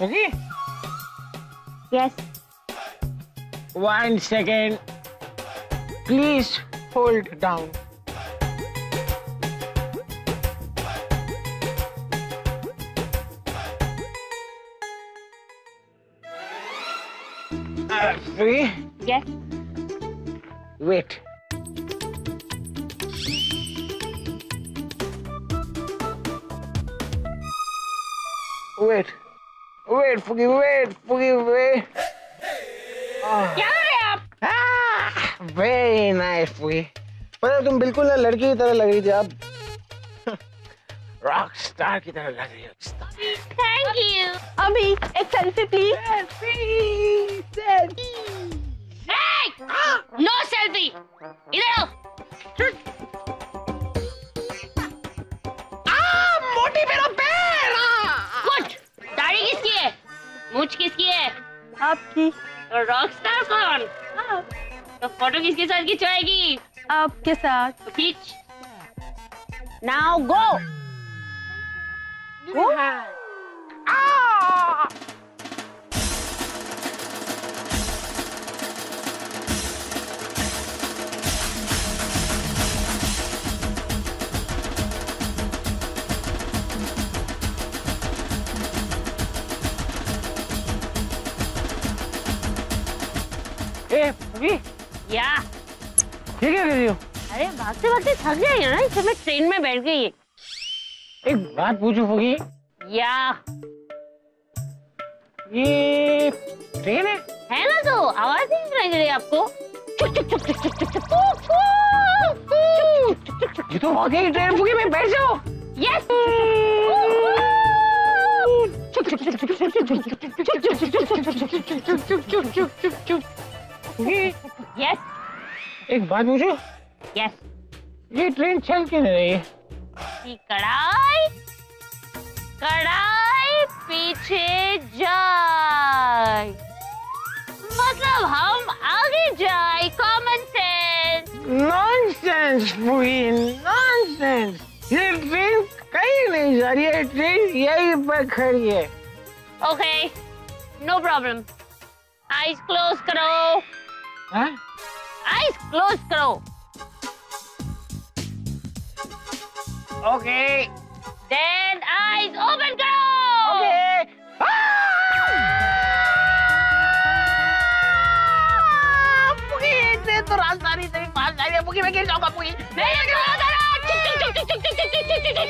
Okay? Yes. 1 second. Please hold down. Three? Yes. Wait. Wait, Fugi. Oh. क्या कर रहे हैं आप? Very nice, Fugi. पर तुम बिल्कुल लड़की की तरह लग रही थी आप. Rock star की तरह लग रही हो. Thank you. अभी एक selfie please. Selfie. Hey! No selfie. इधर आओ. मोटी मेरा पैर. Good. दाढ़ी किसकी है? मूछ किसकी है? आपकी. तो रॉक स्टार कौन? आप. तो फोटो किसके साथ खिंचवाएगी? आपके साथ. खींच. Now go. Go. Ah! ए पुगी या ये क्या कर रही हो? अरे भागते भागते थक जाएगी ना, इससे मैं ट्रेन में बैठ गई. एक बात पूछू पुगी, या ये ट्रेन है ना? तो आवाज नहीं सुनाई दे रही आपको? ये तो हो गई ट्रेन पुगी, मैं बैठ जाओ. यस. यस. एक बात पूछो. यस. ये ट्रेन चल क्यों नहीं रही है? कि कड़ाई कड़ाई पीछे जाए, मतलब हम आगे जाए. Common sense. नॉनसेंस पूरी नॉनसेंस. ये ट्रेन कहीं नहीं जा रही है, ट्रेन यहीं पर खड़ी है. Okay, no problem. Eyes close करो. आइज क्लोज करो. ओके, देन आइज ओपन करो. ओके. तो रास्ता नहीं, तेरी बात जा रही है पुगी, मैं गिर जाऊंगा पुगी. नहीं गिर जाऊंगा.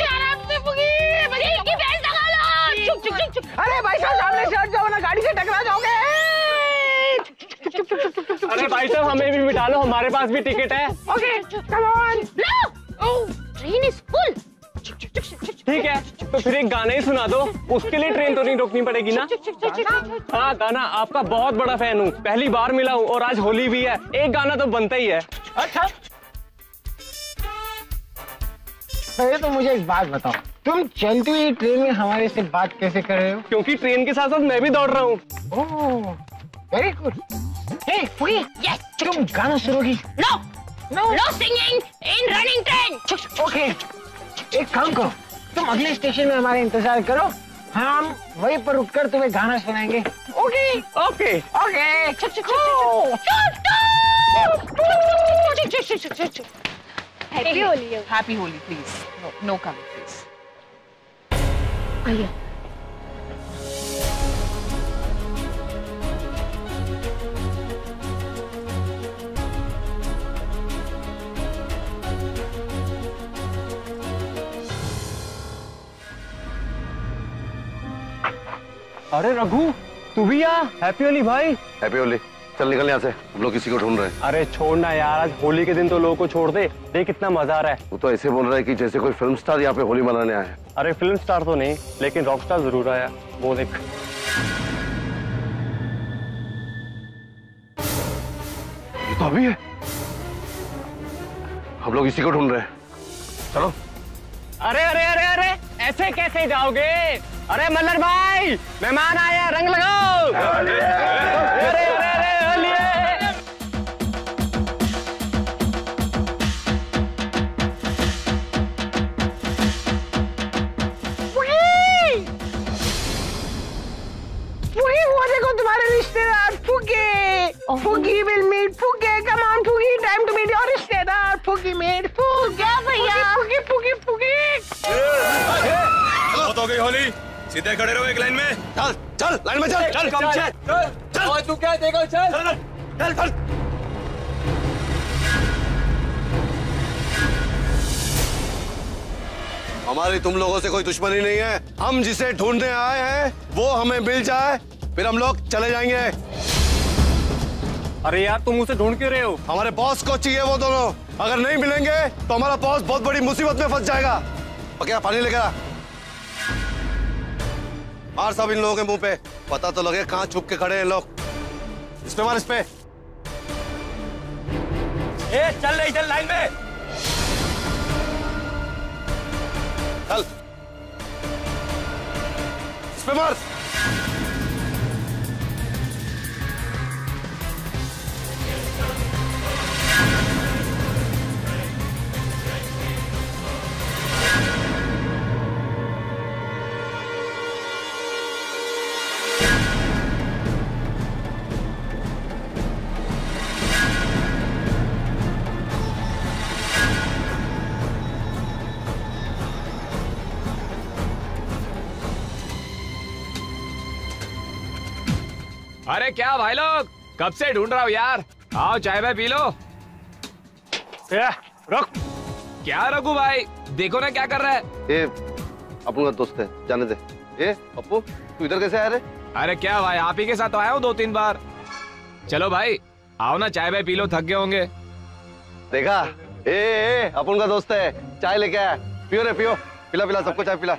आराम से पुगी, बच्चे की बेल लगा लो. चुप चुप चुप. अरे भाई साहब सामने से हट जाओ ना, गाड़ी से टकरा जाओगे. अरे भाई साहब हमें भी बिठा लो, हमारे पास भी टिकट है. Okay, come on. No, train is full. ठीक है, तो फिर एक गाना ही सुना दो. उसके लिए ट्रेन तो नहीं रोकनी पड़ेगी ना? हाँ, गाना. आपका बहुत बड़ा फैन हूँ, पहली बार मिला हूँ और आज होली भी है. एक गाना तो बनता ही है. अच्छा, पहले तो मुझे एक बात बताओ, तुम चलती हुई ट्रेन में हमारे से बात कैसे कर रहे हो? क्योंकि ट्रेन के साथ साथ मैं भी दौड़ रहा हूँ. Very good. Hey, Fugi. Yes. तुम गाना सुनोगी? No. No. No singing in running train. Okay. एक काम करो, तुम अगले स्टेशन में हमारे इंतजार करो, हम वहीं पर रुककर तुम्हें गाना सुनाएंगे. ओके. ओके. ओके. चुप चुप चुप चुप चुप. Happy Holi. Happy Holi please. No come please. आइए. अरे रघु, तू भी यहाँ? हैप्पी होली भाई. हैप्पी होली. चल निकल यहाँ से, हम लोग किसी को ढूंढ रहे हैं. अरे छोड़ना यार, आज होली के दिन तो लोगों को छोड़ दे. देख कितना मजा आ रहा है. वो तो ऐसे बोल रहा है कि जैसे कोई फिल्म स्टार यहाँ पे होली मनाने आया है. अरे फिल्म स्टार तो नहीं, लेकिन रॉक स्टार जरूर आया. वो देख. ये तो अभी है. हम लोग इसी को ढूंढ रहे हैं, चलो. अरे अरे अरे अरे, ऐसे कैसे जाओगे? अरे मल्लर भाई, मेहमान आया, रंग लगाओ. अरे अरे अरे होली. रिश्तेदार फुगे, फुगी विल मीट फुगे, come on फुगी, time to meet your रिश्तेदार, फुगी मीट फुगे भैया, फुगी फुगी फुगी। बहुत हो गई होली, सीधे खड़े रहो एक लाइन में, चल चल लाइन में चल चल कम चल चल चल तू क्या देखो चल चल चल हमारी तुम लोगों से कोई दुश्मनी नहीं है। हम जिसे ढूंढने आए हैं वो हमें मिल जाए फिर हम लोग चले जाएंगे। अरे यार तुम उसे ढूंढ क्यों रहे हो? हमारे बॉस को चाहिए वो दोनों, अगर नहीं मिलेंगे तो हमारा बॉस बहुत बड़ी मुसीबत में फंस जाएगा। पकड़ा पानी लेकर आ, मार साहब इन लोगों के मुंह पे, पता तो लगे कहाँ छुप के खड़े हैं लोग। इसपे मार इसपे, ए चल नहीं चल लाइन में चल, इसपे मार। अरे क्या भाई लोग कब से ढूंढ रहा हो यार, आओ चाय भाई पी लो। रुक क्या रघु भाई, देखो ना क्या कर रहा है ये, अपनों का दोस्त है जाने दे। ये पप्पू तू इधर कैसे आया रे? अरे क्या भाई आप ही के साथ आया हूँ 2-3 बार। चलो भाई आओ ना चाय भाई पी लो, थक गए होंगे। देखा ए अपन का दोस्त है, चाय लेके आया, पियो रे पियो, पिला पिला सबको चाय पिला।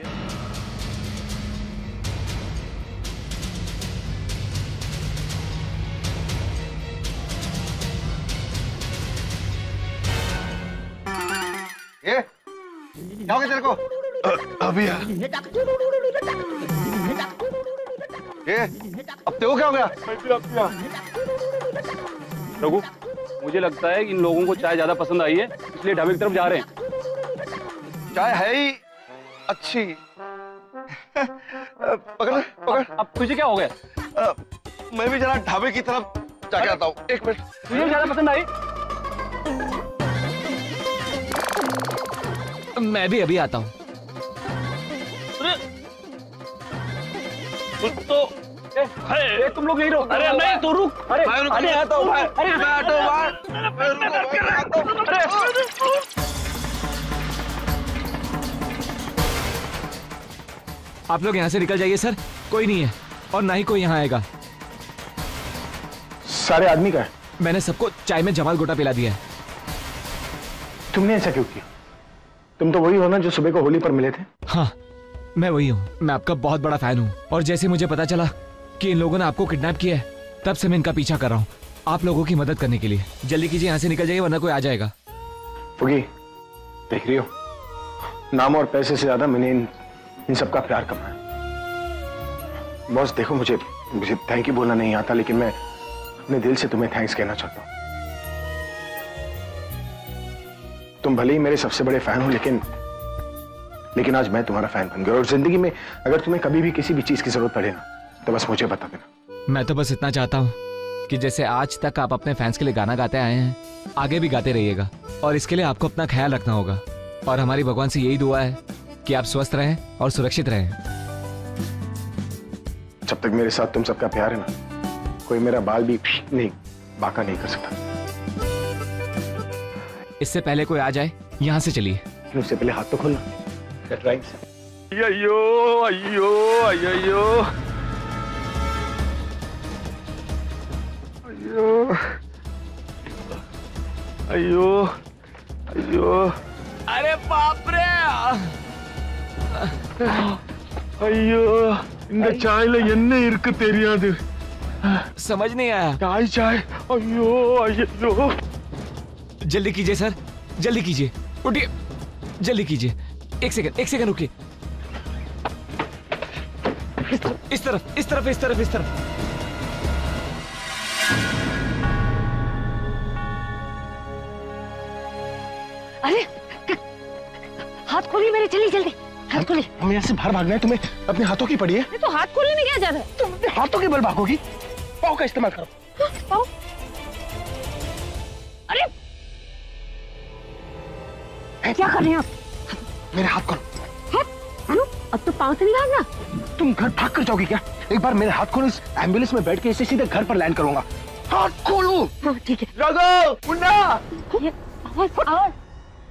ये क्या हो गया तेरे को? अभी ये अब तेरे को क्या हो गया? रघु मुझे लगता है कि इन लोगों को चाय ज्यादा पसंद आई है इसलिए ढाबे की तरफ जा रहे हैं। चाय है ही अच्छी। पकड़ पकड़। अब तुझे क्या हो गया? मैं भी जरा ढाबे की तरफ जाके आता हूँ, एक मिनट। तुझे ज्यादा पसंद आई? मैं भी अभी आता हूँ। तो अरे तुम लोग यही रहो। अरे मैं तो रुक, अरे मैं आता हूँ, अरे मैं आता हूँ। आप लोग यहाँ से निकल जाइए सर, कोई नहीं है और ना ही कोई यहाँ आएगा। सारे आदमी का है, मैंने सबको चाय में जमाल गोटा पिला दिया है। तुमने ऐसा क्यों किया? तुम तो वही हो ना जो सुबह को होली पर मिले थे? हाँ मैं वही हूँ, मैं आपका बहुत बड़ा फैन हूँ और जैसे मुझे पता चला कि इन लोगों ने आपको किडनैप किया है तब से मैं इनका पीछा कर रहा हूँ आप लोगों की मदद करने के लिए। जल्दी कीजिए यहाँ से निकल जाइए वरना कोई आ जाएगा। फुगी देख रही हो, नाम और पैसे से ज्यादा मैंने इन सबका प्यार कमाया। बॉस देखो मुझे थैंक यू बोलना नहीं आता लेकिन मैं अपने दिल से तुम्हें थैंक्स कहना चाहता हूँ। तुम भले ही मेरे सबसे बड़े फैन हो लेकिन आज मैं तुम्हारा फैन बन गया और जिंदगी में अगर तुम्हें कभी भी किसी भी चीज की जरूरत पड़े ना तो बस मुझे बता देना। मैं तो बस इतना चाहता हूँ कि जैसे आज तक आप अपने फैंस के लिए गाना गाते आए हैं आगे भी गाते रहिएगा और इसके लिए आपको अपना ख्याल रखना होगा और हमारी भगवान से यही दुआ है कि आप स्वस्थ रहें और सुरक्षित रहें। जब तक मेरे साथ तुम सबका प्यार है ना कोई मेरा बाल भी नहीं बाका नहीं कर सकता। इससे पहले कोई आ जाए यहाँ से चलिए। उससे पहले हाथ तो खोलना। अयो अयो अयो अयो अयो अरे बाप रे अयो इन चायल तेरिया समझ नहीं आया चाय चाय अयो अयो। जल्दी कीजिए सर जल्दी कीजिए, उठिए जल्दी कीजिए, एक सेकंड रुकिए। इस तरफ अरे हाथ खोलिए मेरे, चलिए जल्दी हाथ खोलिए। हम यहाँ से बाहर भागना है, तुम्हें अपने हाथों की पड़ी है। तो हाथ खोलने में क्या ज्यादा है, तुम अपने हाथों के बल भागोगी? पाव का इस्तेमाल करो। पाव? अरे क्या कर रहे हैं आप? मेरे हाथ खोलो। अब तो पाँव से नहीं भागना। तुम घर भाग कर जाओगी क्या? एक बार मेरे हाथ खोलो। इस एम्बुलेंस में बैठ के इसे सीधे घर पर लैंड करूंगा। हाथ खोलो। हाँ ठीक है। राघव मुन्ना।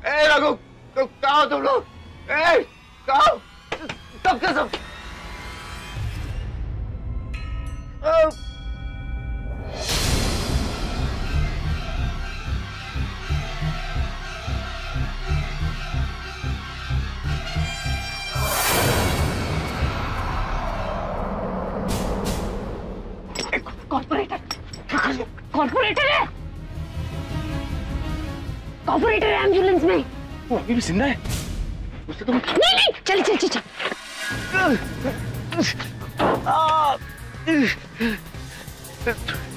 ए राघव कहाँ हो तुम लोग? ए कहाँ? सब क्या सब? कॉर्पोरेटर, कॉर्पोरेटर है, कॉर्पोरेटर है एम्बुलेंस में। वो अभी भी जिंदा है। उससे तो नहीं नहीं चल चल चल।